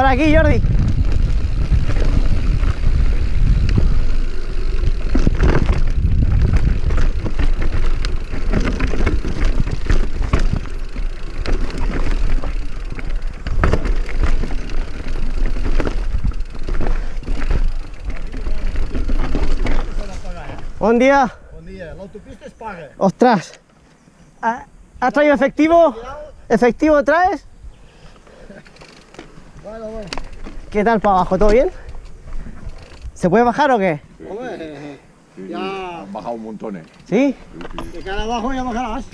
Por aquí, Jordi. Buen día. Buen día. La autopista es paga. Ostras. ¿Has traído efectivo? ¿Efectivo traes? Bueno, bueno. ¿Qué tal para abajo? ¿Todo bien? ¿Se puede bajar o qué? Hombre, ya... Han bajado un montón, ¿eh? ¿Sí? De cara abajo ya bajarás.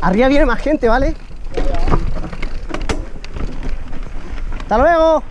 Arriba viene más gente, ¿vale? Ya, ya. ¡Hasta luego!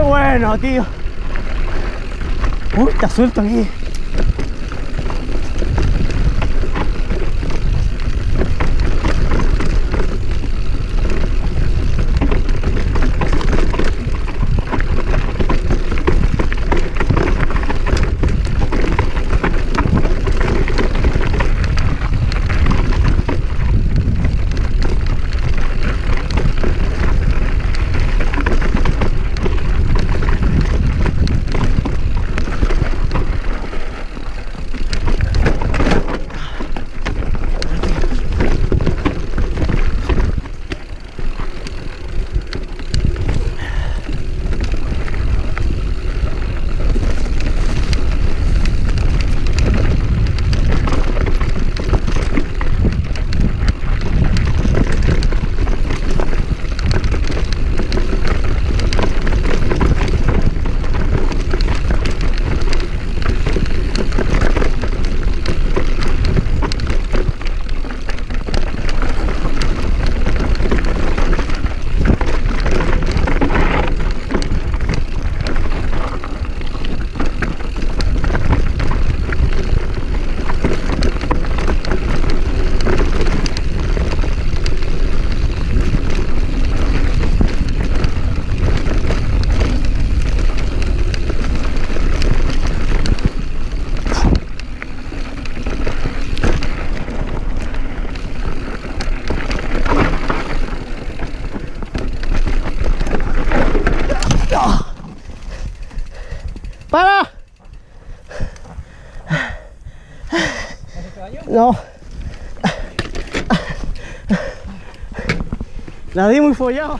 ¡Qué bueno, tío! ¡Uy, está suelto aquí! ¡Para! ¿Has hecho daño? No. La di muy follado.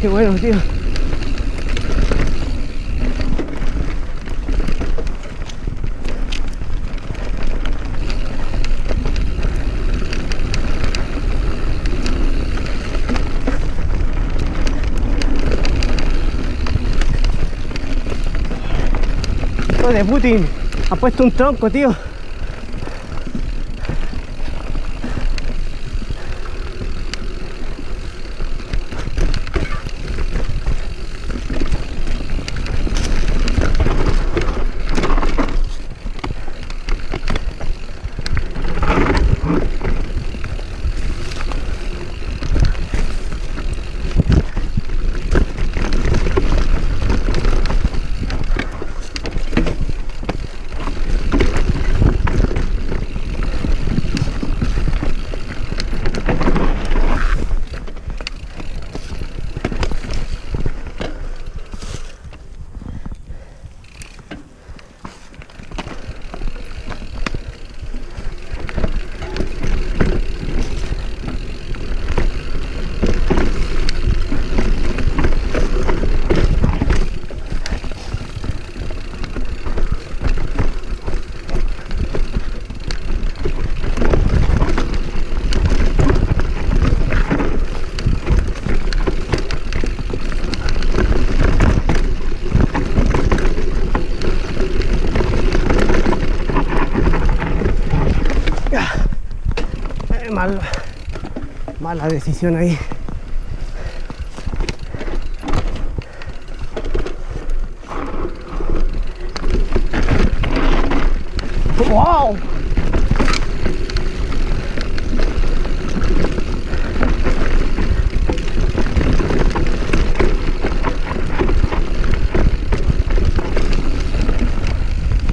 ¡Qué bueno, tío! ¡Joder, Putin! Ha puesto un tronco, tío. mala decisión ahí. ¡Wow!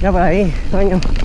Ya por ahí, coño.